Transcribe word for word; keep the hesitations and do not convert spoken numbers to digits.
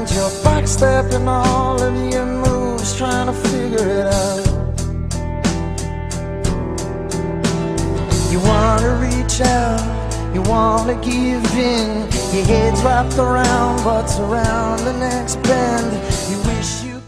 And you're backstepping all of your moves, trying to figure it out. You wanna reach out, you wanna give in, your head's wrapped around what's around the next bend. You wish you